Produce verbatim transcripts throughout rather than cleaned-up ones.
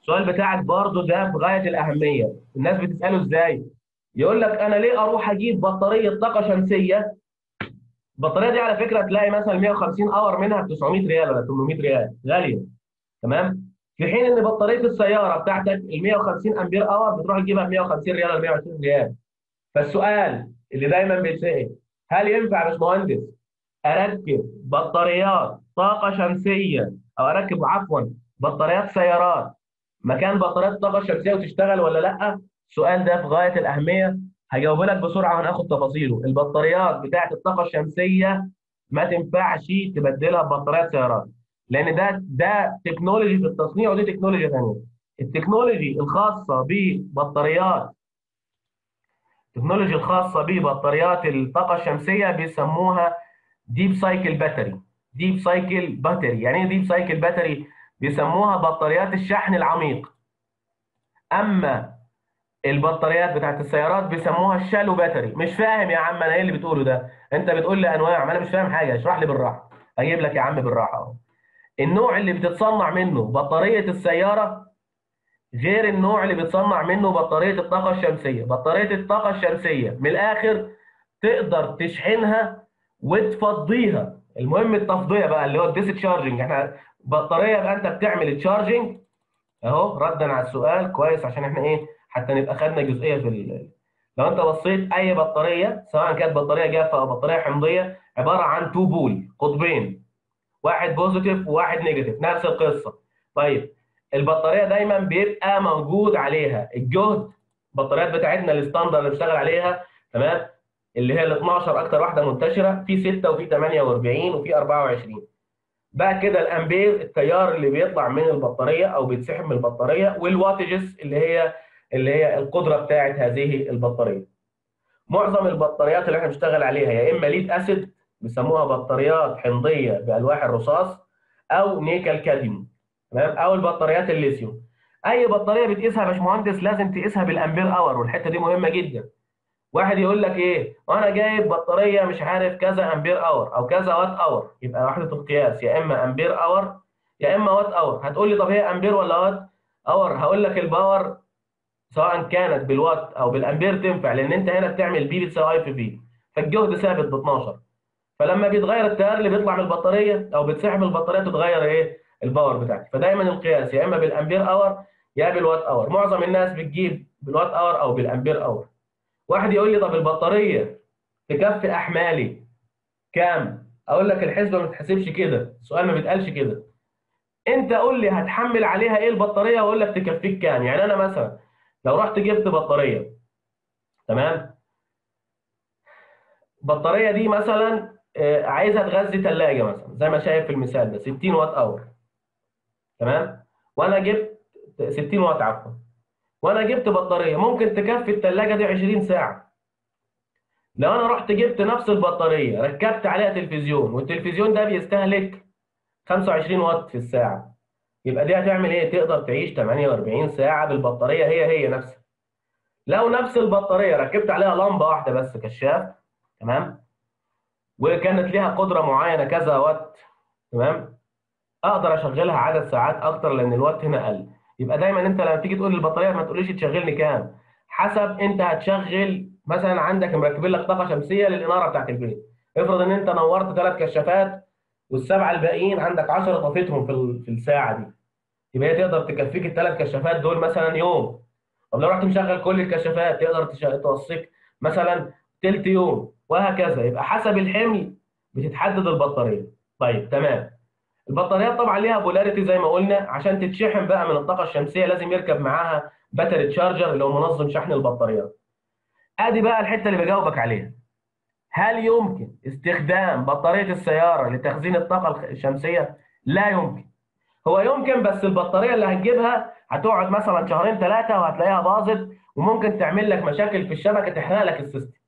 السؤال بتاعك برضو ده في غايه الاهميه، الناس بتساله ازاي؟ يقول لك انا ليه اروح اجيب بطاريه طاقه شمسيه؟ البطاريه دي على فكره تلاقي مثلا مية وخمسين اور منها ب تسعمية ريال ولا تمنمية ريال، غاليه تمام؟ في حين ان بطاريه السياره بتاعتك ال مية وخمسين امبير اور بتروح تجيبها ب مية وخمسين ريال ولا مية وعشرين ريال. فالسؤال اللي دايما بيتسال، هل ينفع يا باشمهندس اركب بطاريات طاقه شمسيه او اركب عفوا بطاريات سيارات مكان بطاريات طاقه شمسيه وتشتغل ولا لا؟ السؤال ده في غايه الاهميه، هجاوب لك بسرعه وهناخد تفاصيله. البطاريات بتاعه الطاقه الشمسيه ما تنفعش تبدلها ببطاريات سيارات، لان ده ده تكنولوجي في التصنيع ودي تكنولوجيا ثانيه. التكنولوجي الخاصه ببطاريات التكنولوجيا الخاصه ببطاريات الطاقه الشمسيه بيسموها ديب سايكل باتري. ديب سايكل باتري، يعني ايه ديب سايكل باتري؟ بيسموها بطاريات الشحن العميق. اما البطاريات بتاعت السيارات بيسموها الشالو باتري. مش فاهم يا عم انا ايه اللي بتقوله ده؟ انت بتقول لي انواع، ما انا مش فاهم حاجه، اشرح لي بالراحه. اجيب لك يا عم بالراحه اهو. النوع اللي بتتصنع منه بطاريه السياره غير النوع اللي بتصنع منه بطاريه الطاقه الشمسيه. بطاريه الطاقه الشمسيه من الاخر تقدر تشحنها وتفضيها، المهم التفضيه بقى اللي هو الديسشارجنج. احنا بطاريه بقى انت بتعمل تشارجنج اهو، ردا على السؤال كويس عشان احنا ايه حتى نبقى خدنا جزئيه في ال... لو انت بصيت اي بطاريه سواء كانت بطاريه جافه او بطاريه حمضيه عباره عن اتنين بول، قطبين، واحد بوزيتيف وواحد نيجاتيف، نفس القصه. طيب البطاريه دايما بيبقى موجود عليها الجهد، البطاريات بتاعتنا الستاندرد اللي بنشتغل عليها تمام اللي هي ال اتناشر اكتر واحده منتشره، في ستة وفي تمنية واربعين وفي اربعة وعشرين. بقى كده الامبير التيار اللي بيطلع من البطاريه او بيتسحب من البطاريه، والواتجز اللي هي اللي هي القدره بتاعت هذه البطاريه. معظم البطاريات اللي احنا بنشتغل عليها يا اما ليد اسيد بيسموها بطاريات حمضيه بالواح الرصاص او نيكل كادميوم تمام، او البطاريات الليثيوم. اي بطاريه بتقيسها يا باشمهندس لازم تقيسها بالامبير اور، والحته دي مهمه جدا. واحد يقول لك ايه؟ وانا جايب بطاريه مش عارف كذا امبير اور او كذا وات اور، يبقى وحده القياس يا اما امبير اور يا اما وات اور. هتقول لي طب هي امبير ولا وات اور؟ هقول لك الباور سواء كانت بالوات او بالامبير تنفع، لان انت هنا بتعمل بي بتساوي اي في بي، فالجهد ثابت ب اتناشر. فلما بيتغير التيار اللي بيطلع من البطاريه او بتسحب البطاريه تتغير ايه؟ الباور بتاعتي. فدايما القياس يا اما بالامبير اور يا بالوات اور. معظم الناس بتجيب بالوات اور او بالامبير اور. واحد يقول لي طب البطاريه تكفي احمالي كام؟ اقول لك الحسبه ما بتتحسبش كده، السؤال ما بيتقالش كده. انت قول لي هتحمل عليها ايه البطاريه واقول لك تكفيك كام. يعني انا مثلا لو رحت جبت بطاريه تمام؟ البطاريه دي مثلا عايزها تغذي ثلاجه مثلا زي ما شايف في المثال ده ستين وات اور تمام؟ وانا جبت ستين وات عفوا. وانا جبت بطاريه ممكن تكفي الثلاجه دي عشرين ساعه. لو انا رحت جبت نفس البطاريه ركبت عليها تلفزيون والتلفزيون ده بيستهلك خمسة وعشرين وات في الساعه، يبقى دي هتعمل ايه؟ تقدر تعيش تمنية واربعين ساعه بالبطاريه هي هي نفسها. لو نفس البطاريه ركبت عليها لمبه واحده بس كشاف تمام؟ وكانت ليها قدره معينه كذا وات تمام؟ اقدر اشغلها عدد ساعات اكتر لان الوات هنا قل. يبقى دايما انت لما تيجي تقول للبطاريه ما تقوليش تشغلني كام، حسب انت هتشغل. مثلا عندك مركبين لك طاقه شمسيه للاناره بتاعت البيت، افرض ان انت نورت ثلاث كشافات والسبعه الباقيين عندك عشرة طفيتهم في في الساعه دي، يبقى هي تقدر تكفيك الثلاث كشافات دول مثلا يوم. طب لو رحت مشغل كل الكشافات تقدر توصيك مثلا ثلث يوم وهكذا. يبقى حسب الحمل بتتحدد البطاريه. طيب تمام. البطاريات طبعا ليها بولاريتي زي ما قلنا، عشان تتشحن بقى من الطاقه الشمسيه لازم يركب معاها باتري تشارجر اللي هو منظم شحن البطاريات. ادي بقى الحته اللي بجاوبك عليها. هل يمكن استخدام بطاريه السياره لتخزين الطاقه الشمسيه؟ لا يمكن. هو يمكن بس البطاريه اللي هتجيبها هتقعد مثلا شهرين ثلاثه وهتلاقيها باظت وممكن تعمل لك مشاكل في الشبكه تحرق لك السيستم.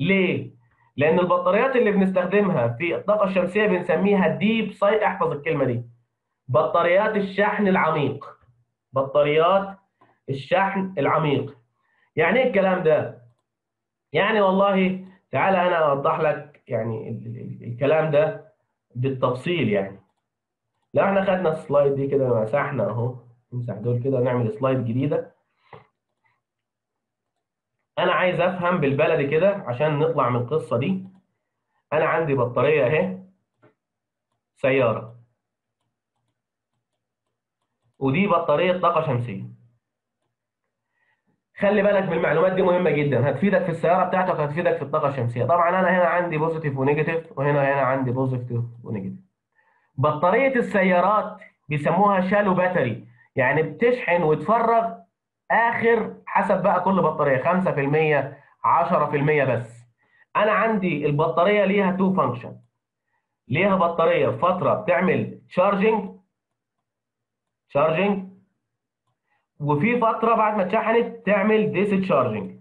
ليه؟ لأن البطاريات اللي بنستخدمها في الطاقة الشمسية بنسميها ديب سايكل، احفظ الكلمة دي، بطاريات الشحن العميق. بطاريات الشحن العميق. يعني إيه الكلام ده؟ يعني والله تعالى أنا أوضح لك يعني الكلام ده بالتفصيل. يعني لو إحنا خدنا السلايد دي كده مسحنا أهو نمسح دول كده ونعمل سلايد جديده. انا عايز افهم بالبلدي كده عشان نطلع من القصه دي. انا عندي بطاريه اهي سياره، ودي بطاريه طاقه شمسيه. خلي بالك من المعلومات دي، مهمه جدا، هتفيدك في السياره بتاعتك وهتفيدك في الطاقه الشمسيه. طبعا انا هنا عندي بوزيتيف ونيجاتيف، وهنا هنا عندي بوزيتيف ونيجاتيف. بطاريه السيارات بيسموها شالو باتري، يعني بتشحن وتفرغ اخر حسب بقى كل بطاريه خمسة في المية عشرة في المية بس. انا عندي البطاريه ليها تو فانكشن، ليها بطاريه فتره بتعمل تشارجنج تشارجنج وفي فتره بعد ما اتشحنت تعمل ديسشارجنج.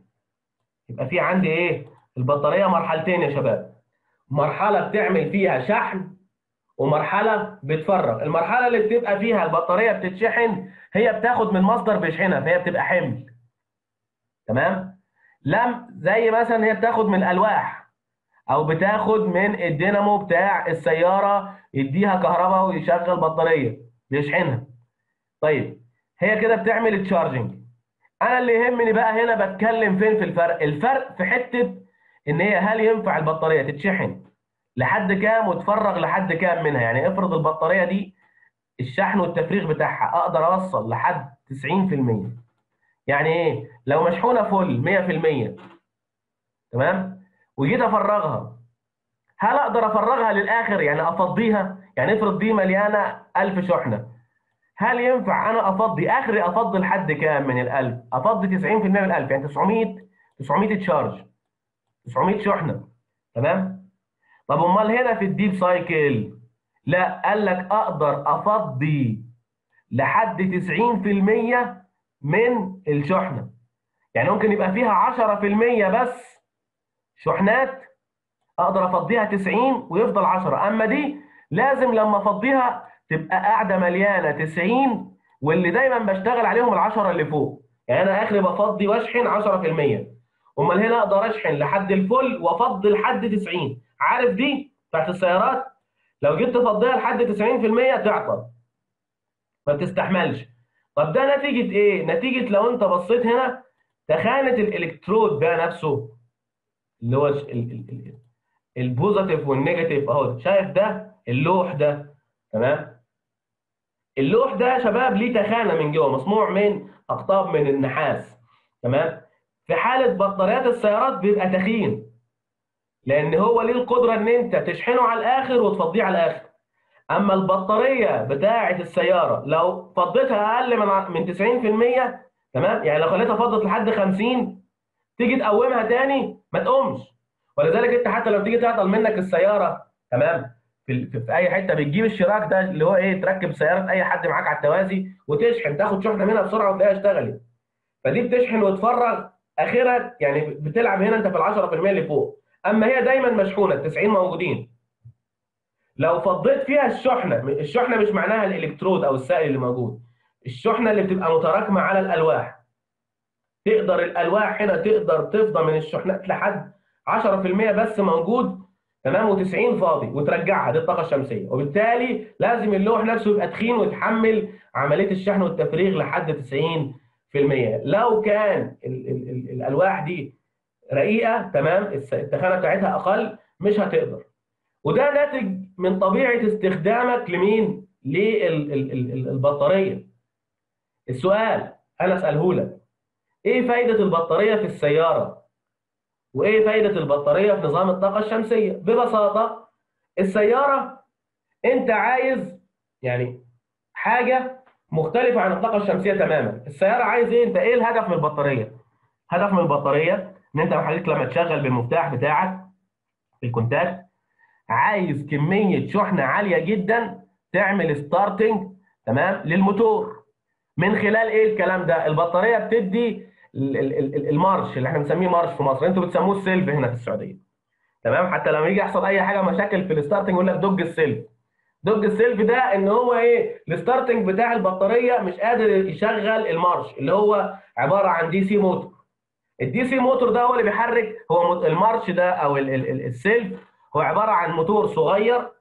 يبقى في عندي ايه؟ البطاريه مرحلتين يا شباب، مرحله بتعمل فيها شحن ومرحله بتفرغ. المرحله اللي بتبقى فيها البطاريه بتتشحن هي بتاخد من مصدر بيشحنها، فهي بتبقى حمل، تمام؟ لم زي مثلا هي بتاخد من الالواح او بتاخد من الدينامو بتاع السياره، يديها كهرباء ويشغل بطاريه بيشحنها. طيب هي كده بتعمل تشارجنج. انا اللي يهمني بقى هنا بتكلم فين في الفرق؟ الفرق في حته ان هي هل ينفع البطاريه تتشحن لحد كام وتفرغ لحد كام منها. يعني افرض البطاريه دي الشحن والتفريغ بتاعها اقدر اوصل لحد تسعين في المية. يعني ايه؟ لو مشحونه فل مية في المية تمام وجيت افرغها، هل اقدر افرغها للاخر؟ يعني افضيها. يعني افرض دي مليانه ألف شحنه، هل ينفع انا افضي اخري افضي لحد كام من ال1000؟ افضي تسعين في المية من ال1000، يعني تسعمية تسعمية تشارج، تسعمية شحنه، تمام؟ طب امال هنا في الديب سايكل لا، قال لك اقدر افضي لحد تسعين في المية من الشحنه. يعني ممكن يبقى فيها عشرة في المية بس شحنات اقدر افضيها تسعين ويفضل عشرة، اما دي لازم لما افضيها تبقى قاعده مليانه تسعين، واللي دايما بشتغل عليهم العشرة اللي فوق. يعني انا اخري بفضي واشحن عشرة في المية، امال هنا اقدر اشحن لحد الفل وافضي لحد تسعين. عارف دي بتاعت السيارات لو جيت تفضيها لحد تسعين في المية تعطل، ما بتستحملش. طب ده نتيجه ايه؟ نتيجه لو انت بصيت هنا تخانه الالكترود ده نفسه، اللي هو البوزيتيف والنيجاتيف اهو، شايف ده اللوح ده، تمام؟ اللوح ده يا شباب ليه تخانه من جوه، مصنوع من اقطاب من النحاس، تمام؟ في حاله بطاريات السيارات بيبقى تخين، لان هو ليه القدره ان انت تشحنه على الاخر وتفضيه على الاخر. اما البطاريه بتاعه السياره لو فضيتها اقل من من تسعين في المية، تمام؟ يعني لو خليتها فضت لحد خمسين تيجي تقومها تاني ما تقومش. ولذلك انت حتى لو تيجي تعطل منك السياره، تمام؟ في, في اي حته بتجيب الشراك ده اللي هو ايه، تركب سياره اي حد معاك على التوازي وتشحن، تاخد شحنه منها بسرعه وتلاقيها اشتغلت. فدي بتشحن وتفرغ اخرك، يعني بتلعب هنا انت في ال10% اللي فوق. اما هي دايما مشحونه التسعين موجودين. لو فضيت فيها الشحنه، الشحنه مش معناها الالكترود او السائل اللي موجود، الشحنه اللي بتبقى متراكمه على الالواح، تقدر الالواح هنا تقدر تفضى من الشحنات لحد عشرة في المية بس موجود، تمام؟ وتسعين فاضي وترجعها، دي الطاقه الشمسيه. وبالتالي لازم اللوح نفسه يبقى تخين ويتحمل عمليه الشحن والتفريغ لحد تسعين في المية. لو كان ال ال ال الالواح دي رقيقه، تمام، التخانه بتاعتها اقل، مش هتقدر. وده ناتج من طبيعه استخدامك لمين؟ للبطاريه. السؤال انا اساله لك، ايه فائده البطاريه في السياره؟ وايه فائده البطاريه في نظام الطاقه الشمسيه؟ ببساطه السياره انت عايز يعني حاجه مختلفه عن الطاقه الشمسيه تماما. السياره عايز ايه؟ انت ايه الهدف من البطاريه؟ هدف من البطاريه ان انت حضرتك لما تشغل بالمفتاح بتاعك في الكونتاكت عايز كميه شحنه عاليه جدا تعمل ستارتنج، تمام، للموتور. من خلال ايه الكلام ده؟ البطاريه بتدي المارش اللي احنا بنسميه مارش في مصر، انتوا بتسموه السلف هنا في السعوديه، تمام؟ حتى لما يجي يحصل اي حاجه مشاكل في الستارتنج يقول لك دوج السلف. دوج السلف ده ان هو ايه؟ الستارتنج بتاع البطاريه مش قادر يشغل المارش، اللي هو عباره عن دي سي موتور. الدي سي موتور ده هو اللي بيحرك، هو المارش ده او السلف هو عباره عن موتور صغير.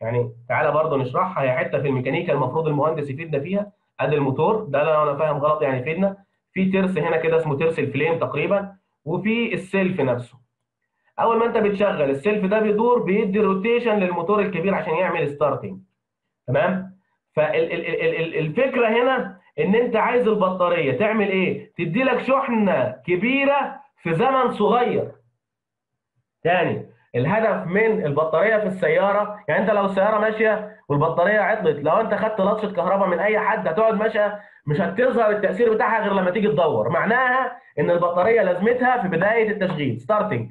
يعني تعالى برضه نشرحها، هي حته في الميكانيكا المفروض المهندس يفيدنا فيها. ادي الموتور ده لو انا فاهم غلط يعني فيدنا. في ترس هنا كده اسمه ترس الفليم تقريبا، وفي السلف نفسه. اول ما انت بتشغل السلف ده بيدور بيدي روتيشن للموتور الكبير عشان يعمل ستارتنج، تمام؟ فالفكره هنا ان انت عايز البطاريه تعمل ايه؟ تدي لك شحنه كبيره في زمن صغير. تاني، الهدف من البطاريه في السياره، يعني انت لو السياره ماشيه والبطاريه عطلت، لو انت خدت لطشه كهرباء من اي حد هتقعد ماشيه مش هتظهر التاثير بتاعها غير لما تيجي تدور. معناها ان البطاريه لازمتها في بدايه التشغيل ستارتنج.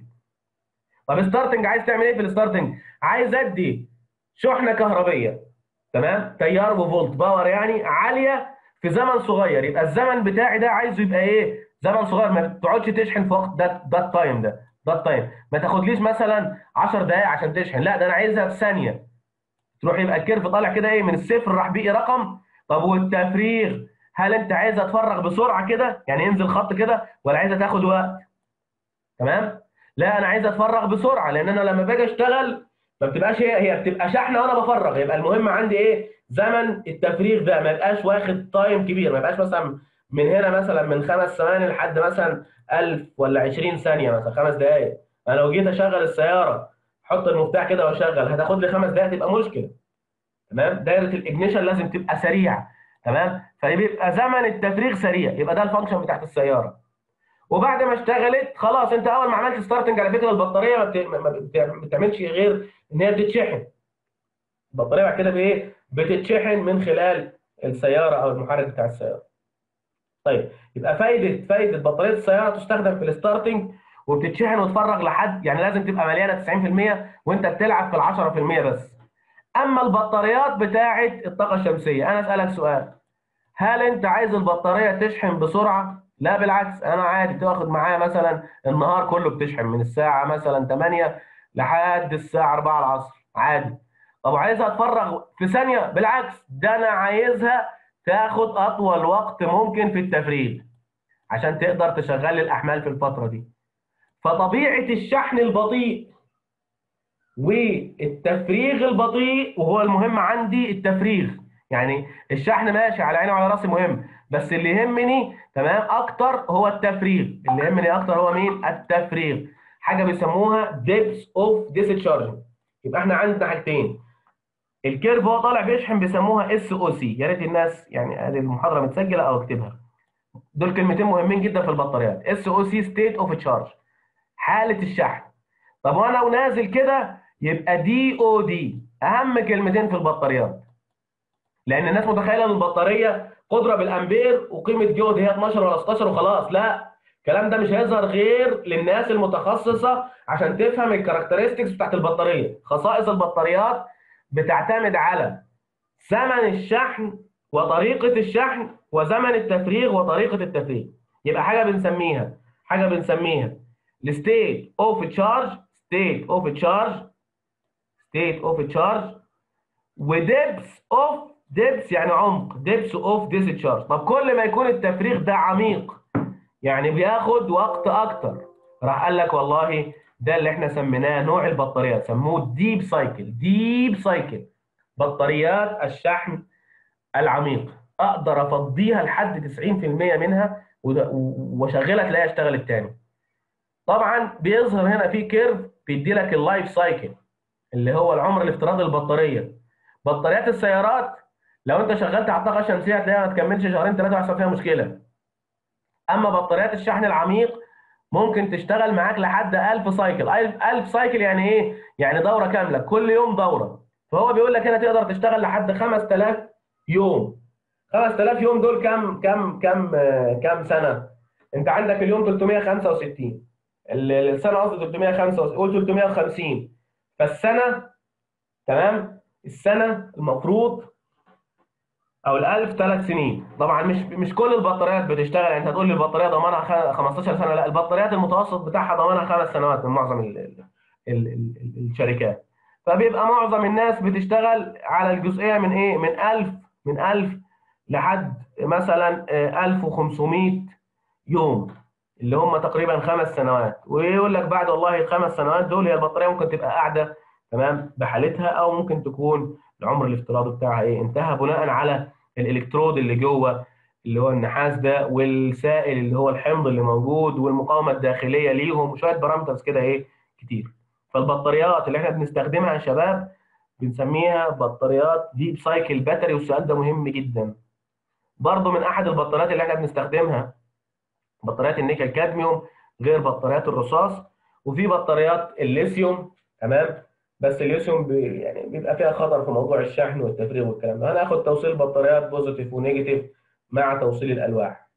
طب ستارتنج عايز تعمل ايه في الستارتنج؟ عايز ادي شحنه كهربيه، تمام، تيار وفولت باور يعني عاليه في زمن صغير. يبقى الزمن بتاعي ده عايزه يبقى ايه؟ زمن صغير، ما تقعدش تشحن في وقت ده ده التايم ده ده التايم، ما تاخدليش مثلا عشر دقائق عشان تشحن، لا ده انا عايزها في ثانيه. تروح يبقى الكيرف طالع كده ايه من الصفر راح بيقي رقم. طب والتفريغ، هل انت عايزها تفرغ بسرعه كده يعني ينزل خط كده، ولا عايزها تاخد وقت؟ تمام؟ لا انا عايز اتفرغ بسرعه، لان انا لما باجي اشتغل ما بتبقاش هي هي بتبقى شحنه وانا بفرغ. يبقى المهم عندي ايه؟ زمن التفريغ ده ما يبقاش واخد تايم كبير، ما يبقاش مثلا من هنا مثلا من خمس ثواني لحد مثلا ألف ولا عشرين ثانيه مثلا، خمس دقائق. انا لو جيت اشغل السياره احط المفتاح كده واشغل هتاخد لي خمس دقائق تبقى مشكله، تمام؟ دايره الاجنيشن لازم تبقى سريعه، تمام؟ فبيبقى زمن التفريغ سريع. يبقى ده الفانكشن بتاعت السياره. وبعد ما اشتغلت خلاص، انت اول ما عملت ستارتنج على فكره البطاريه ما بتعملش غير ان هي بتتشحن. البطاريه بعد كده بايه؟ بتتشحن من خلال السياره او المحرك بتاع السياره. طيب، يبقى فايده فايده بطاريه السياره تستخدم في الستارتنج وبتتشحن وتفرغ لحد، يعني لازم تبقى مليانه تسعين في المية وانت بتلعب في ال عشرة في المية بس. اما البطاريات بتاعه الطاقه الشمسيه، انا اسالك سؤال، هل انت عايز البطاريه تشحن بسرعه؟ لا بالعكس، انا عادي بتاخد معايا مثلا النهار كله بتشحن من الساعه مثلا ثمانية لحد الساعه أربعة العصر عادي. طب عايزها تفرغ في ثانيه؟ بالعكس، ده انا عايزها تاخد اطول وقت ممكن في التفريغ عشان تقدر تشغل الاحمال في الفتره دي. فطبيعه الشحن البطيء والتفريغ البطيء، وهو المهم عندي التفريغ، يعني الشحن ماشي على عيني وعلى راسي مهم، بس اللي يهمني تمام اكتر هو التفريغ. اللي يهمني اكتر هو مين؟ التفريغ. حاجه بيسموها ديبس اوف ديسشارج. يبقى احنا عندنا حاجتين، الكيرف هو طالع بيشحن بيسموها اس او سي. يا ريت الناس يعني ادي المحاضره متسجله او اكتبها، دول كلمتين مهمين جدا في البطاريات، اس او سي ستيت اوف تشارج، حاله الشحن. طب وانا ونازل كده يبقى دي او دي، اهم كلمتين في البطاريات، لان الناس متخيله ان البطاريه قدره بالامبير وقيمه جهد هي اتناشر ولا ستاشر وخلاص. لا، الكلام ده مش هيظهر غير للناس المتخصصه عشان تفهم الكاركترستكس بتاعت البطاريه. خصائص البطاريات بتعتمد على زمن الشحن وطريقه الشحن وزمن التفريغ وطريقه التفريغ. يبقى حاجه بنسميها حاجه بنسميها الستيت اوف تشارج ستيت اوف تشارج ستيت اوف تشارج ودبس اوف دبس يعني عمق، دبس اوف ديسشارج. طب كل ما يكون التفريغ ده عميق يعني بياخد وقت اكتر، راح قال لك والله ده اللي احنا سميناه نوع البطاريه، سموه ديب سايكل. ديب سايكل بطاريات الشحن العميق، اقدر افضيها لحد تسعين في المية منها واشغلها تلاقيها اشتغلت تاني. طبعا بيظهر هنا في كيرف بيدي لك اللايف سايكل اللي هو العمر الافتراضي للبطاريه. بطاريات السيارات لو انت شغلت على الطاقه الشمسيه هتلاقيها ما تكملش شهرين ثلاثه وهيحصل فيها مشكله. اما بطاريات الشحن العميق ممكن تشتغل معاك لحد ألف سايكل. ألف سايكل يعني ايه؟ يعني دوره كامله، كل يوم دوره. فهو بيقول لك هنا تقدر تشتغل لحد خمسة آلاف يوم. خمسة آلاف يوم دول كام كام كام كام سنه؟ انت عندك اليوم ثلاثمية وخمسة وستين، السنه قصدي ثلاثمية وخمسة وستين، قول ثلاثمية وخمسين. فالسنه تمام؟ السنه المفروض او الألف ثلاث سنين. طبعا مش مش كل البطاريات بتشتغل، يعني انت هتقول لي البطاريه ضمانها خمستاشر سنه، لا، البطاريات المتوسط بتاعها ضمانها خمس سنوات من معظم ال ال ال ال الشركات. فبيبقى معظم الناس بتشتغل على الجزئيه من ايه؟ من ألف من ألف لحد مثلا ألف وخمسمية يوم اللي هم تقريبا خمس سنوات. ويقول لك بعد والله الخمس سنوات دول هي البطاريه ممكن تبقى قاعده تمام بحالتها، او ممكن تكون العمر الافتراضي بتاعها ايه؟ انتهى، بناء على الالكترود اللي جوه اللي هو النحاس ده، والسائل اللي هو الحمض اللي موجود، والمقاومه الداخليه ليهم، وشويه بارامترز كده ايه كتير. فالبطاريات اللي احنا بنستخدمها يا شباب بنسميها بطاريات ديب سايكل باتري، والسؤال ده مهم جدا. برضه من احد البطاريات اللي احنا بنستخدمها بطاريات النيكل كادميوم غير بطاريات الرصاص، وفي بطاريات الليثيوم، تمام؟ بس الليثيوم بي يعني بيبقى فيها خطر في موضوع الشحن والتفريغ والكلام ده. هناخد توصيل بطاريات بوزيتيف ونيجاتيف مع توصيل الالواح.